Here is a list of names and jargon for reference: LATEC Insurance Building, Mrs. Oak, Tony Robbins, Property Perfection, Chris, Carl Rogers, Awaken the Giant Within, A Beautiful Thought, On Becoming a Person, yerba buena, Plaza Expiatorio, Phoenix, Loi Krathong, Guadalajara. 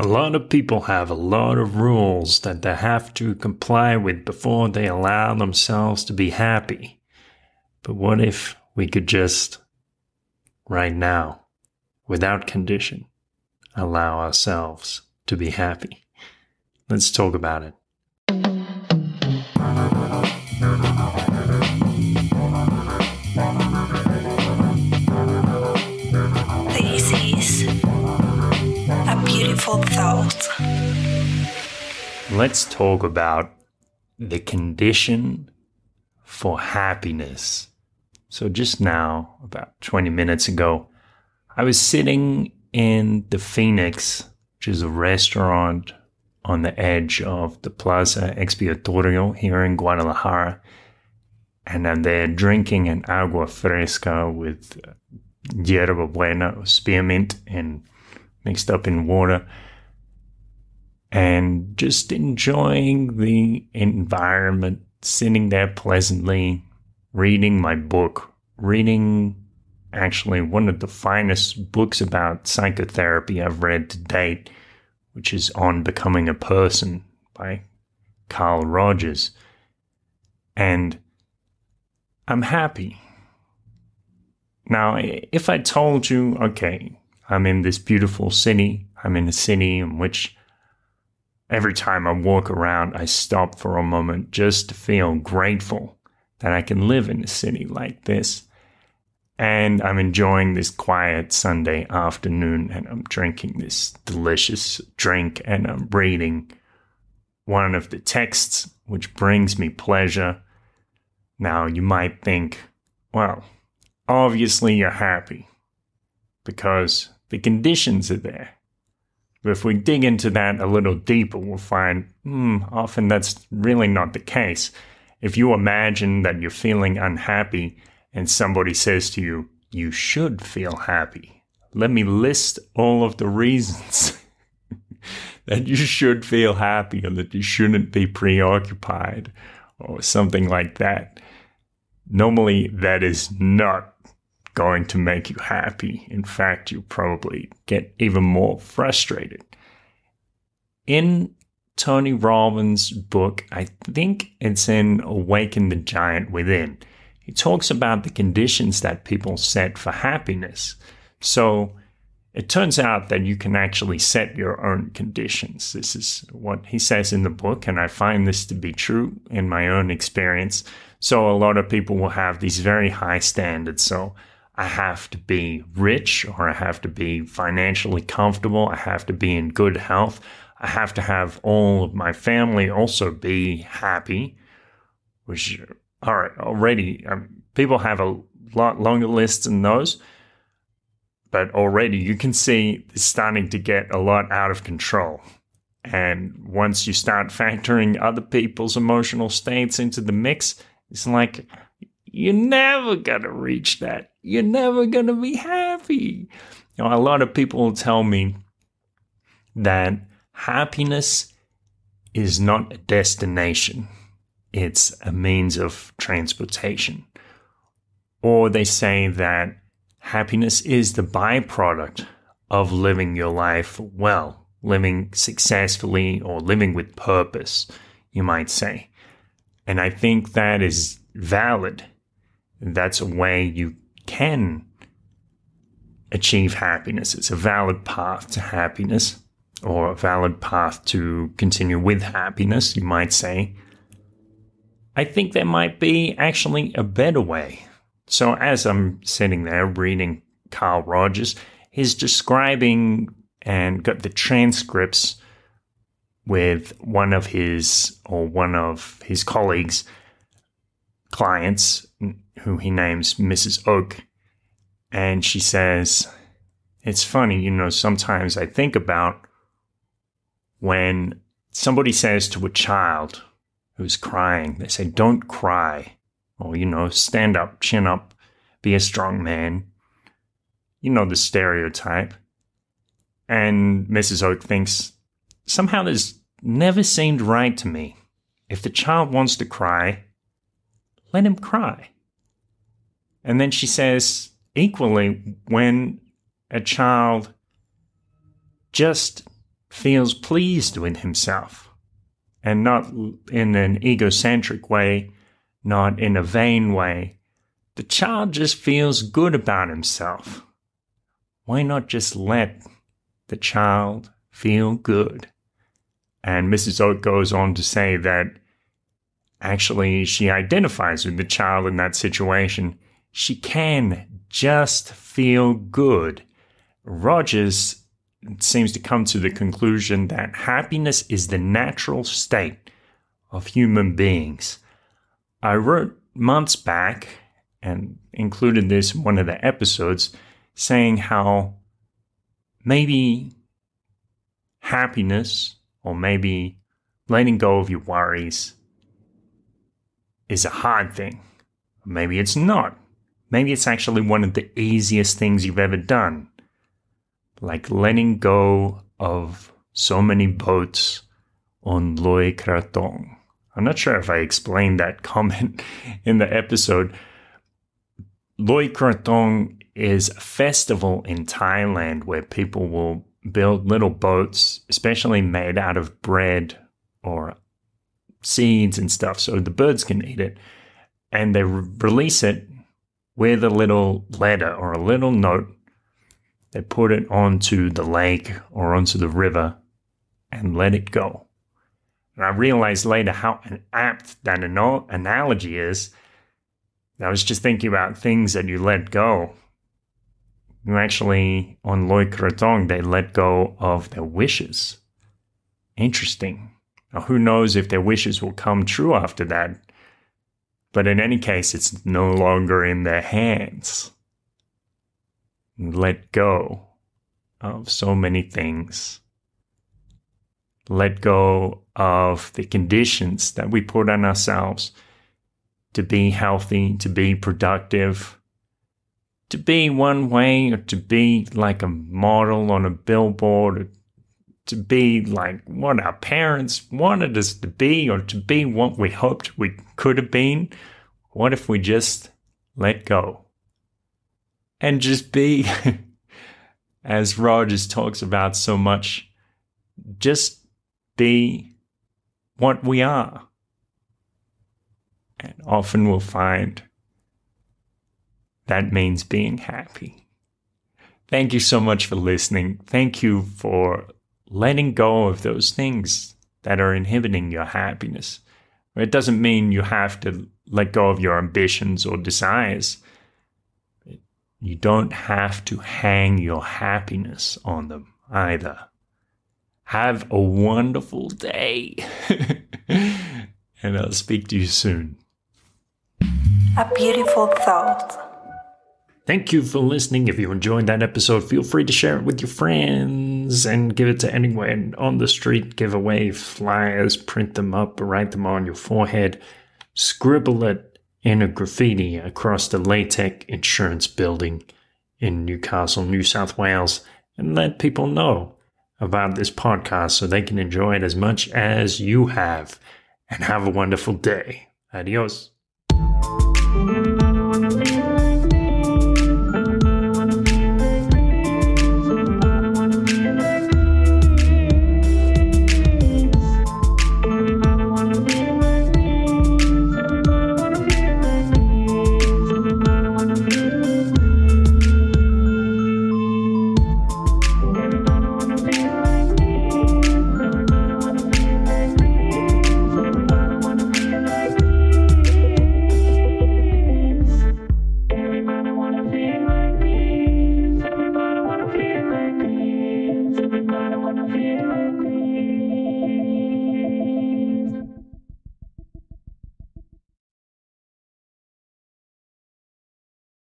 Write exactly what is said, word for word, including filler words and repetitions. A lot of people have a lot of rules that they have to comply with before they allow themselves to be happy. But what if we could just, right now, without condition, allow ourselves to be happy? Let's talk about it. Thought. Let's talk about the condition for happiness. So just now, about twenty minutes ago, I was sitting in the Phoenix, which is a restaurant on the edge of the Plaza Expiatorio here in Guadalajara. And I'm there drinking an agua fresca with yerba buena, or spearmint, and mixed up in water, and just enjoying the environment, sitting there pleasantly, reading my book, reading actually one of the finest books about psychotherapy I've read to date, which is On Becoming a Person by Carl Rogers. And I'm happy. Now, if I told you, okay, I'm in this beautiful city, I'm in a city in which every time I walk around, I stop for a moment just to feel grateful that I can live in a city like this. And I'm enjoying this quiet Sunday afternoon, and I'm drinking this delicious drink, and I'm reading one of the texts which brings me pleasure. Now, you might think, well, obviously you're happy because the conditions are there. But if we dig into that a little deeper, we'll find, hmm, often that's really not the case. If you imagine that you're feeling unhappy and somebody says to you, you should feel happy. Let me list all of the reasons that you should feel happy, or that you shouldn't be preoccupied, or something like that. Normally, that is not going to make you happy. In fact, you probably get even more frustrated. In Tony Robbins' book, I think it's in Awaken the Giant Within, he talks about the conditions that people set for happiness. So it turns out that you can actually set your own conditions. This is what he says in the book, and I find this to be true in my own experience. So a lot of people will have these very high standards. So I have to be rich, or I have to be financially comfortable. I have to be in good health. I have to have all of my family also be happy, which, all right, already um, people have a lot longer lists than those, but already you can see it's starting to get a lot out of control. And once you start factoring other people's emotional states into the mix, it's like, you're never going to reach that. You're never going to be happy. You know, a lot of people tell me that happiness is not a destination. It's a means of transportation. Or they say that happiness is the byproduct of living your life well, living successfully, or living with purpose, you might say. And I think that is valid. That's a way you can achieve happiness. It's a valid path to happiness, or a valid path to continue with happiness, you might say. I think there might be actually a better way. So as I'm sitting there reading Carl Rogers, he's describing and got the transcripts with one of his or one of his colleagues' clients, who he names Missus Oak. And she says, it's funny, you know, sometimes I think about when somebody says to a child who's crying, they say, don't cry, or, you know, stand up, chin up, be a strong man. You know, the stereotype. And Missus Oak thinks, somehow this never seemed right to me. If the child wants to cry, let him cry. And then she says, equally, when a child just feels pleased with himself, and not in an egocentric way, not in a vain way. The child just feels good about himself. Why not just let the child feel good? And Missus Oak goes on to say that actually she identifies with the child in that situation. She can just feel good. Rogers seems to come to the conclusion that happiness is the natural state of human beings. I wrote months back and included this in one of the episodes, saying how maybe happiness, or maybe letting go of your worries, is a hard thing. Maybe it's not. Maybe it's actually one of the easiest things you've ever done. Like letting go of so many boats on Loi Krathong. I'm not sure if I explained that comment in the episode. Loi Krathong is a festival in Thailand where people will build little boats, especially made out of bread or seeds and stuff, so the birds can eat it. And they re- release it with a little letter or a little note. They put it onto the lake or onto the river and let it go. And I realized later how apt that an- analogy is. I was just thinking about things that you let go. You actually, on Loi Krathong, they let go of their wishes. Interesting. Now, who knows if their wishes will come true after that. But in any case, it's no longer in their hands. Let go of so many things. Let go of the conditions that we put on ourselves to be healthy, to be productive, to be one way, or to be like a model on a billboard, or to be like what our parents wanted us to be, or to be what we hoped we could have been. What if we just let go? And just be, as Rogers talks about so much, just be what we are. And often we'll find that means being happy. Thank you so much for listening. Thank you for letting go of those things that are inhibiting your happiness. It doesn't mean you have to let go of your ambitions or desires. You don't have to hang your happiness on them either. Have a wonderful day. And I'll speak to you soon. A beautiful thought. Thank you for listening. If you enjoyed that episode, feel free to share it with your friends and give it to anyone. On the street, give away flyers, print them up, write them on your forehead, scribble it in a graffiti across the LATEC Insurance Building in Newcastle, New South Wales, and let people know about this podcast so they can enjoy it as much as you have. And have a wonderful day. Adios.